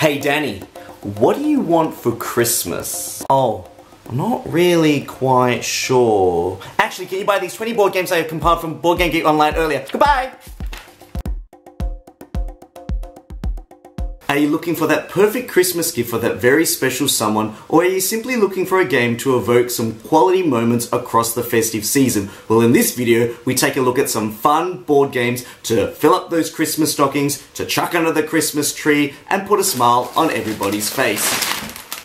Hey Danny, what do you want for Christmas? Oh, I'm not really quite sure. Actually, can you buy these 20 board games I compiled from BoardGameGeek online earlier? Goodbye! Are you looking for that perfect Christmas gift for that very special someone, or are you simply looking for a game to evoke some quality moments across the festive season? Well, in this video, we take a look at some fun board games to fill up those Christmas stockings, to chuck under the Christmas tree, and put a smile on everybody's face.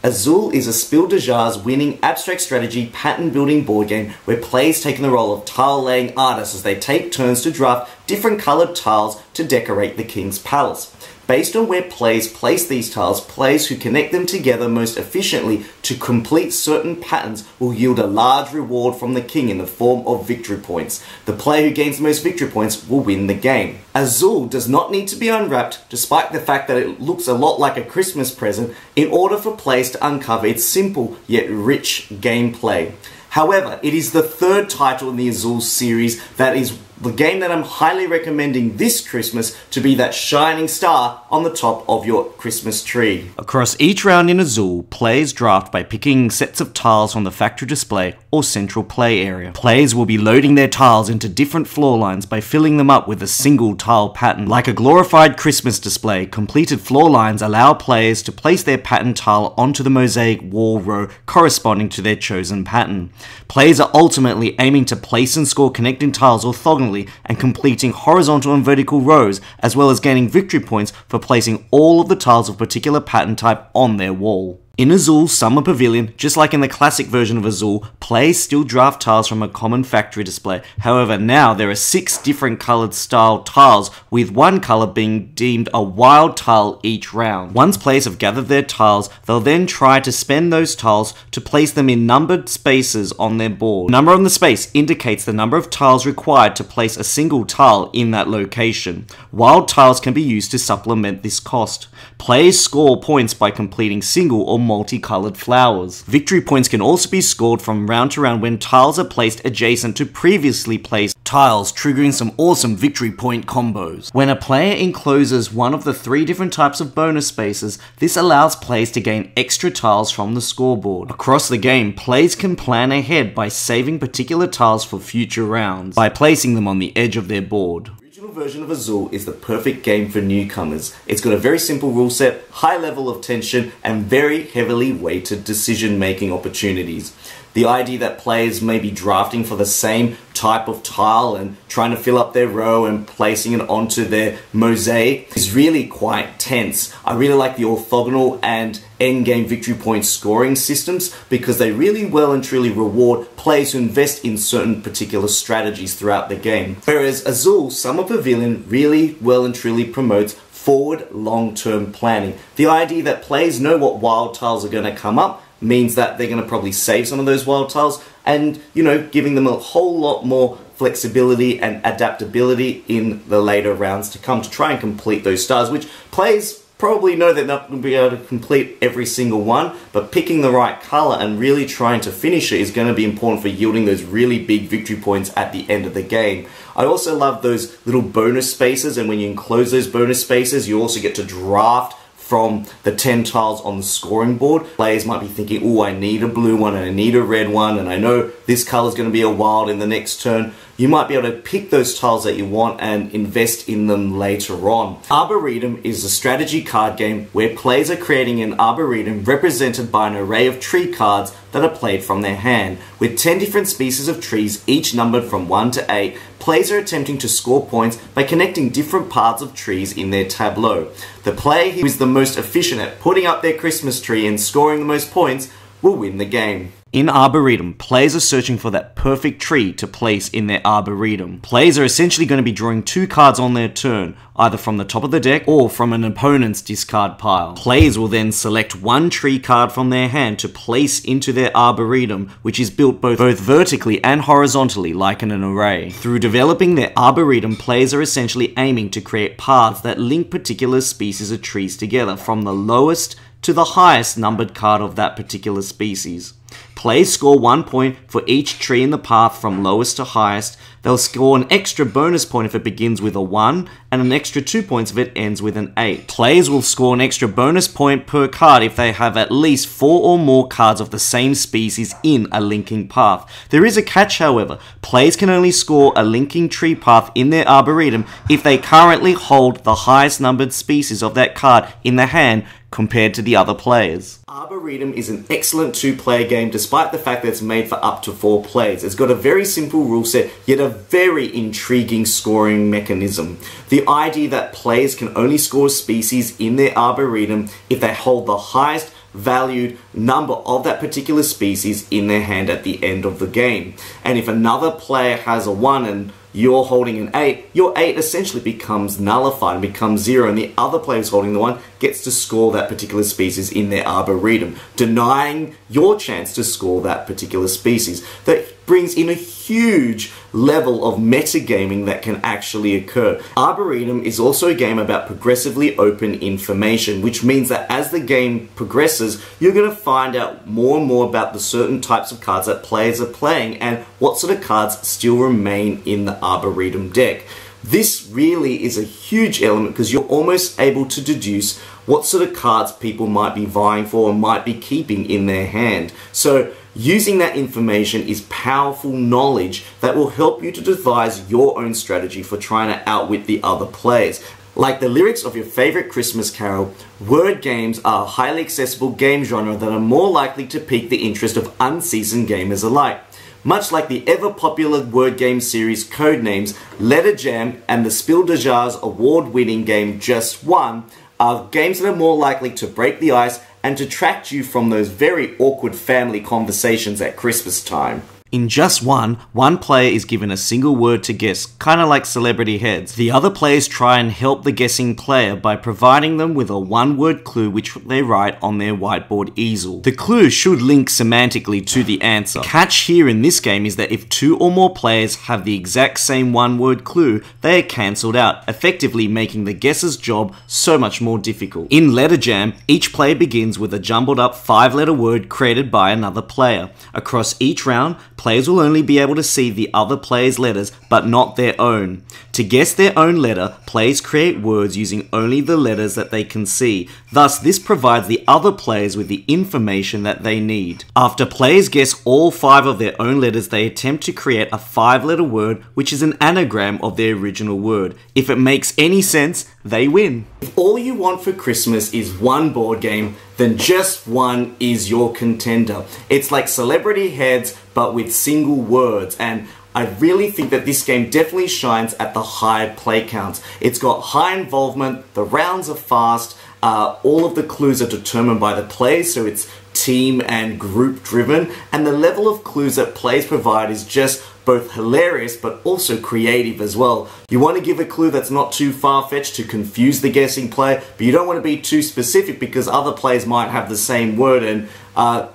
Azul is a Spiel des Jahres winning abstract strategy pattern building board game where players take on the role of tile laying artists as they take turns to draft different coloured tiles to decorate the king's palace. Based on where players place these tiles, players who connect them together most efficiently to complete certain patterns will yield a large reward from the king in the form of victory points. The player who gains the most victory points will win the game. Azul does not need to be unwrapped, despite the fact that it looks a lot like a Christmas present, in order for players to uncover its simple yet rich gameplay. However, it is the third title in the Azul series that is the game that I'm highly recommending this Christmas to be that shining star on the top of your Christmas tree. Across each round in Azul, players draft by picking sets of tiles from the factory display or central play area. Players will be loading their tiles into different floor lines by filling them up with a single tile pattern. Like a glorified Christmas display, completed floor lines allow players to place their pattern tile onto the mosaic wall row corresponding to their chosen pattern. Players are ultimately aiming to place and score connecting tiles orthogonally and completing horizontal and vertical rows, as well as gaining victory points for placing all of the tiles of particular pattern type on their wall. In Azul Summer Pavilion, just like in the classic version of Azul, players still draft tiles from a common factory display. However, now there are 6 different coloured style tiles, with one colour being deemed a wild tile each round. Once players have gathered their tiles, they'll then try to spend those tiles to place them in numbered spaces on their board. The number on the space indicates the number of tiles required to place a single tile in that location. Wild tiles can be used to supplement this cost. Players score points by completing single or multicolored flowers. Victory points can also be scored from round to round when tiles are placed adjacent to previously placed tiles, triggering some awesome victory point combos. When a player encloses one of the 3 different types of bonus spaces, this allows players to gain extra tiles from the scoreboard. Across the game, players can plan ahead by saving particular tiles for future rounds by placing them on the edge of their board. The original version of Azul is the perfect game for newcomers. It's got a very simple rule set, high level of tension, and very heavily weighted decision-making opportunities. The idea that players may be drafting for the same type of tile and trying to fill up their row and placing it onto their mosaic is really quite tense. I really like the orthogonal and endgame victory point scoring systems because they really well and truly reward players who invest in certain particular strategies throughout the game. Whereas Azul Summer Pavilion really well and truly promotes forward long-term planning. The idea that players know what wild tiles are going to come up means that they're going to probably save some of those wild tiles and, you know, giving them a whole lot more flexibility and adaptability in the later rounds to come to try and complete those stars, which players probably know they're not going to be able to complete every single one, but picking the right colour and really trying to finish it is going to be important for yielding those really big victory points at the end of the game. I also love those little bonus spaces, and when you enclose those bonus spaces, you also get to draft from the 10 tiles on the scoring board. Players might be thinking, oh, I need a blue one, and I need a red one, and I know this colour is going to be a wild in the next turn. You might be able to pick those tiles that you want and invest in them later on. Arboretum is a strategy card game where players are creating an arboretum represented by an array of tree cards that are played from their hand. With 10 different species of trees, each numbered from 1 to 8, players are attempting to score points by connecting different parts of trees in their tableau. The player who is the most efficient at putting up their Christmas tree and scoring the most points will win the game. In Arboretum, players are searching for that perfect tree to place in their Arboretum. Players are essentially going to be drawing 2 cards on their turn, either from the top of the deck or from an opponent's discard pile. Players will then select 1 tree card from their hand to place into their Arboretum, which is built both vertically and horizontally like in an array. Through developing their Arboretum, players are essentially aiming to create paths that link particular species of trees together from the lowest to the highest numbered card of that particular species. Players score 1 point for each tree in the path from lowest to highest. They'll score an extra bonus point if it begins with a 1, and an extra 2 points if it ends with an 8. Players will score an extra bonus point per card if they have at least 4 or more cards of the same species in a linking path. There is a catch, however. Players can only score a linking tree path in their Arboretum if they currently hold the highest numbered species of that card in their hand compared to the other players. Arboretum is an excellent two-player game despite the fact that it's made for up to 4 players. It's got a very simple rule set, yet a very intriguing scoring mechanism. The idea that players can only score species in their Arboretum if they hold the highest valued number of that particular species in their hand at the end of the game. And if another player has a 1 and you're holding an 8, your 8 essentially becomes nullified and becomes 0, and the other player who's holding the 1 gets to score that particular species in their Arboretum, denying your chance to score that particular species. That brings in a huge level of metagaming that can actually occur. Arboretum is also a game about progressively open information, which means that as the game progresses, you're going to find out more and more about the certain types of cards that players are playing and what sort of cards still remain in the Arboretum deck. This really is a huge element because you're almost able to deduce what sort of cards people might be vying for or might be keeping in their hand. So using that information is powerful knowledge that will help you to devise your own strategy for trying to outwit the other players. Like the lyrics of your favorite Christmas carol, word games are a highly accessible game genre that are more likely to pique the interest of unseasoned gamers alike. Much like the ever-popular word game series Codenames, Letter Jam and the Spiel des Jahres award-winning game Just One are games that are more likely to break the ice and detract you from those very awkward family conversations at Christmas time. In Just One, one player is given a single word to guess, kind of like Celebrity Heads. The other players try and help the guessing player by providing them with a one-word clue which they write on their whiteboard easel. The clue should link semantically to the answer. The catch here in this game is that if 2 or more players have the exact same one-word clue, they are cancelled out, effectively making the guesser's job so much more difficult. In Letter Jam, each player begins with a jumbled-up 5-letter word created by another player. Across each round, players will only be able to see the other player's letters, but not their own. To guess their own letter, players create words using only the letters that they can see. Thus, this provides the other players with the information that they need. After players guess all 5 of their own letters, they attempt to create a 5-letter word, which is an anagram of their original word. If it makes any sense, they win. If all you want for Christmas is one board game, then Just One is your contender. It's like Celebrity Heads, but with single words, and I really think that this game definitely shines at the high play counts. It's got high involvement, the rounds are fast, all of the clues are determined by the players, so it's team and group driven, and the level of clues that players provide is just both hilarious but also creative as well. You want to give a clue that's not too far-fetched to confuse the guessing player, but you don't want to be too specific because other players might have the same word and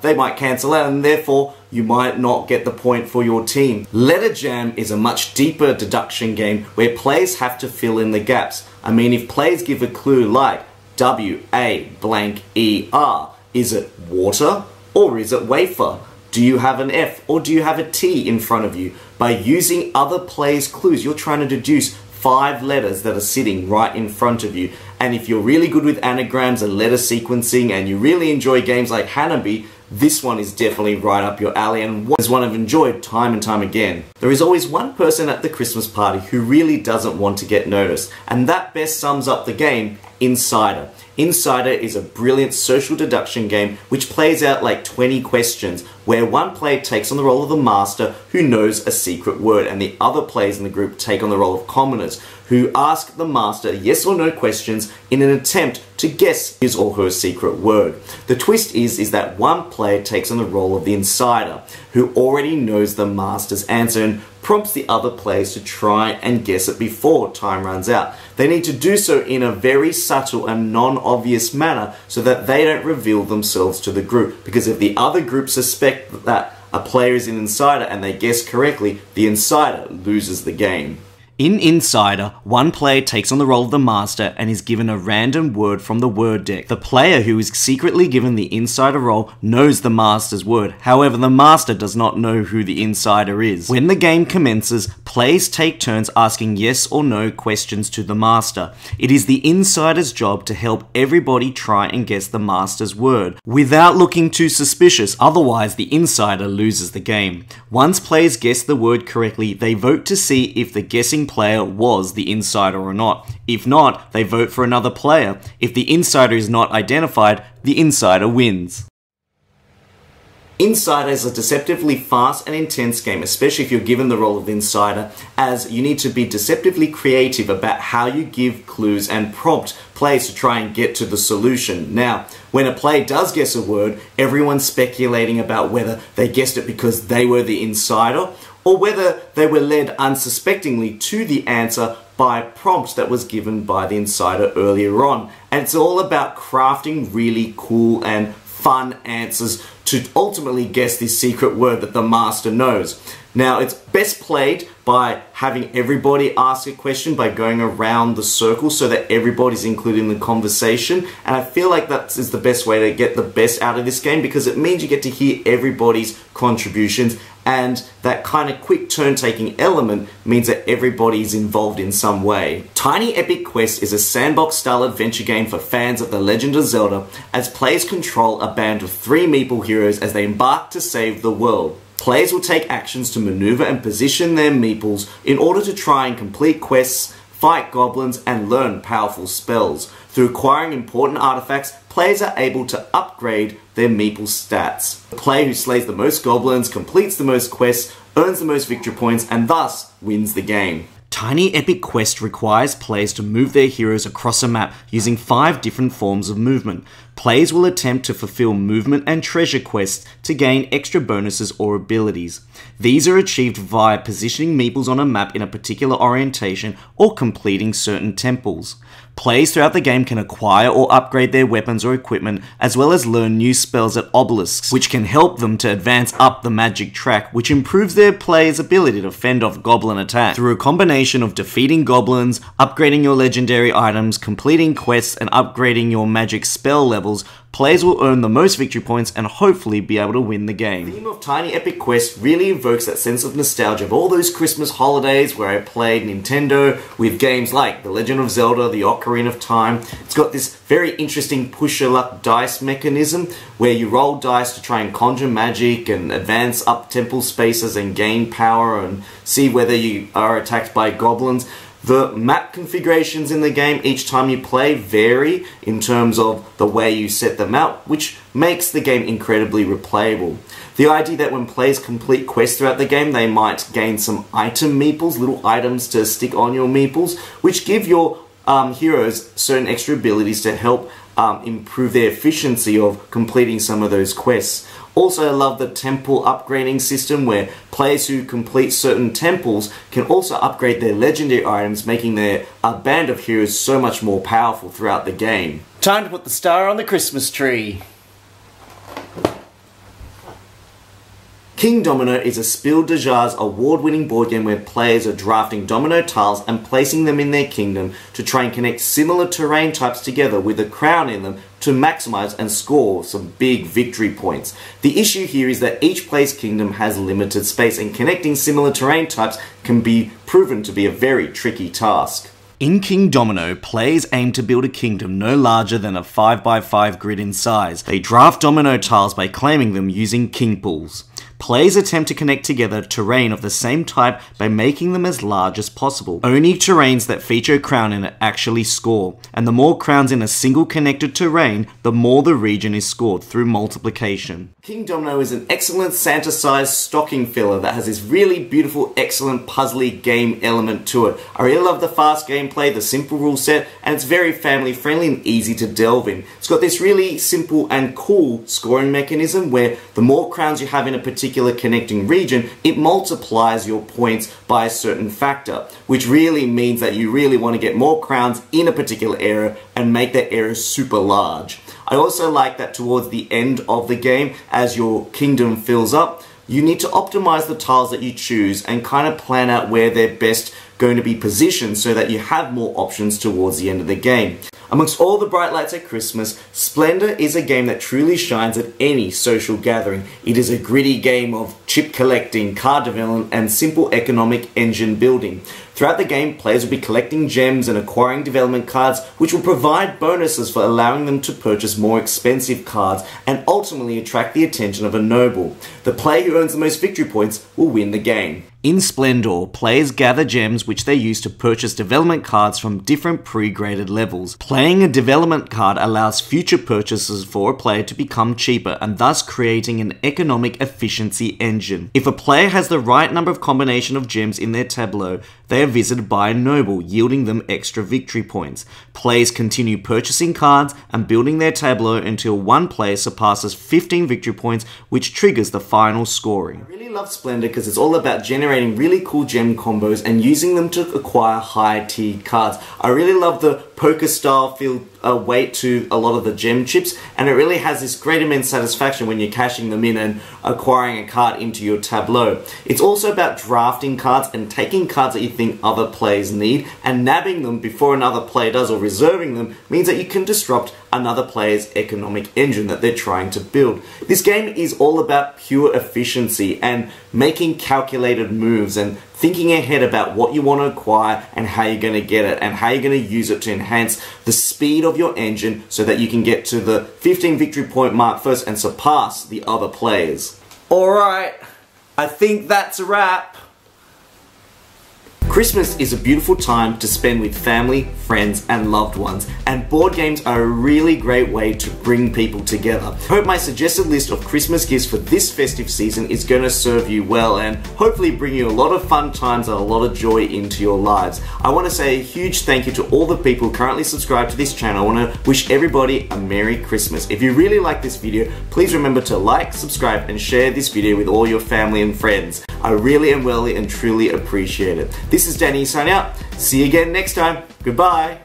they might cancel out, and therefore you might not get the point for your team. Letter Jam is a much deeper deduction game where players have to fill in the gaps. I mean, if players give a clue like W-A-blank-E-R, is it water or is it wafer? Do you have an F or do you have a T in front of you? By using other players' clues, you're trying to deduce 5 letters that are sitting right in front of you. And if you're really good with anagrams and letter sequencing and you really enjoy games like Hanabi, this one is definitely right up your alley and is one I've enjoyed time and time again. There is always one person at the Christmas party who really doesn't want to get noticed, and that best sums up the game, Insider. Insider is a brilliant social deduction game which plays out like 20 questions, where one player takes on the role of the master who knows a secret word, and the other players in the group take on the role of commoners who ask the master yes or no questions in an attempt to guess his or her secret word. The twist is that one player takes on the role of the insider who already knows the master's answer and prompts the other players to try and guess it before time runs out. They need to do so in a very subtle and non-obvious manner so that they don't reveal themselves to the group, because if the other group suspect that a player is an insider and they guess correctly, the insider loses the game. In Insider, one player takes on the role of the master and is given a random word from the word deck. The player who is secretly given the insider role knows the master's word, however the master does not know who the insider is. When the game commences, players take turns asking yes or no questions to the master. It is the insider's job to help everybody try and guess the master's word, without looking too suspicious, otherwise the insider loses the game. Once players guess the word correctly, they vote to see if the guessing player was the insider or not. If not, they vote for another player. If the insider is not identified, the insider wins. Insider is a deceptively fast and intense game, especially if you're given the role of insider, as you need to be deceptively creative about how you give clues and prompt players to try and get to the solution. Now, when a player does guess a word, everyone's speculating about whether they guessed it because they were the insider, or whether they were led unsuspectingly to the answer by a prompt that was given by the insider earlier on. And it's all about crafting really cool and fun answers to ultimately guess this secret word that the master knows. Now, it's best played by having everybody ask a question by going around the circle so that everybody's included in the conversation. And I feel like that is the best way to get the best out of this game because it means you get to hear everybody's contributions, and that kind of quick turn-taking element means that everybody is involved in some way. Tiny Epic Quest is a sandbox-style adventure game for fans of The Legend of Zelda, as players control a band of 3 meeple heroes as they embark to save the world. Players will take actions to maneuver and position their meeples in order to try and complete quests, fight goblins, and learn powerful spells. Through acquiring important artifacts, players are able to upgrade their meeple stats. The player who slays the most goblins, completes the most quests, earns the most victory points, and thus wins the game. Tiny Epic Quest requires players to move their heroes across a map using 5 different forms of movement. Players will attempt to fulfill movement and treasure quests to gain extra bonuses or abilities. These are achieved via positioning meeples on a map in a particular orientation or completing certain temples. Players throughout the game can acquire or upgrade their weapons or equipment, as well as learn new spells at obelisks, which can help them to advance up the magic track, which improves their players' ability to fend off goblin attack. Through a combination of defeating goblins, upgrading your legendary items, completing quests, and upgrading your magic spell levels, players will earn the most victory points and hopefully be able to win the game. The theme of Tiny Epic Quest really evokes that sense of nostalgia of all those Christmas holidays where I played Nintendo with games like The Legend of Zelda, The Ocarina of Time. It's got this very interesting push-your-luck dice mechanism where you roll dice to try and conjure magic and advance up temple spaces and gain power and see whether you are attacked by goblins. The map configurations in the game each time you play vary in terms of the way you set them out, which makes the game incredibly replayable. The idea that when players complete quests throughout the game, they might gain some item meeples, little items to stick on your meeples, which give your heroes certain extra abilities to help improve their efficiency of completing some of those quests. Also, I love the temple upgrading system where players who complete certain temples can also upgrade their legendary items, making their band of heroes so much more powerful throughout the game. Time to put the star on the Christmas tree. King Domino is a Spiel des Jahres award-winning board game where players are drafting domino tiles and placing them in their kingdom to try and connect similar terrain types together with a crown in them to maximize and score some big victory points. The issue here is that each player's kingdom has limited space, and connecting similar terrain types can be proven to be a very tricky task. In King Domino, players aim to build a kingdom no larger than a 5x5 grid in size. They draft domino tiles by claiming them using king pools. Players attempt to connect together terrain of the same type by making them as large as possible. Only terrains that feature a crown in it actually score, and the more crowns in a single connected terrain, the more the region is scored through multiplication. King Domino is an excellent Santa-sized stocking filler that has this really beautiful, excellent puzzly game element to it. I really love the fast gameplay, the simple rule set, and it's very family friendly and easy to delve in. It's got this really simple and cool scoring mechanism where the more crowns you have in a particular connecting region, it multiplies your points by a certain factor, which really means that you really want to get more crowns in a particular area and make that area super large. I also like that towards the end of the game, as your kingdom fills up, you need to optimize the tiles that you choose and kind of plan out where they're best going to be positioned so that you have more options towards the end of the game. Amongst all the bright lights at Christmas, Splendor is a game that truly shines at any social gathering. It is a gritty game of chip collecting, card development, and simple economic engine building. Throughout the game, players will be collecting gems and acquiring development cards, which will provide bonuses for allowing them to purchase more expensive cards and ultimately attract the attention of a noble. The player who earns the most victory points will win the game. In Splendor, players gather gems which they use to purchase development cards from different pre-graded levels. Playing a development card allows future purchases for a player to become cheaper and thus creating an economic efficiency engine. If a player has the right number of combination of gems in their tableau, they are visited by a noble, yielding them extra victory points. Players continue purchasing cards and building their tableau until one player surpasses 15 victory points, which triggers the final scoring. I really love Splendor because it's all about generating really cool gem combos and using them to acquire high tier cards. I really love the poker style feel weight to a lot of the gem chips, and it really has this great immense satisfaction when you're cashing them in and acquiring a card into your tableau. It's also about drafting cards and taking cards that you think other players need and nabbing them before another player does, or reserving them means that you can disrupt another player's economic engine that they're trying to build. This game is all about pure efficiency and making calculated moves and thinking ahead about what you want to acquire and how you're going to get it and how you're going to use it to enhance the speed of your engine so that you can get to the 15 victory point mark first and surpass the other players. Alright, I think that's a wrap. Christmas is a beautiful time to spend with family, friends, and loved ones, and board games are a really great way to bring people together. I hope my suggested list of Christmas gifts for this festive season is going to serve you well and hopefully bring you a lot of fun times and a lot of joy into your lives. I want to say a huge thank you to all the people currently subscribed to this channel. I want to wish everybody a Merry Christmas. If you really like this video, please remember to like, subscribe, and share this video with all your family and friends. I really and truly appreciate it. This is Danny signing out. See you again next time. Goodbye.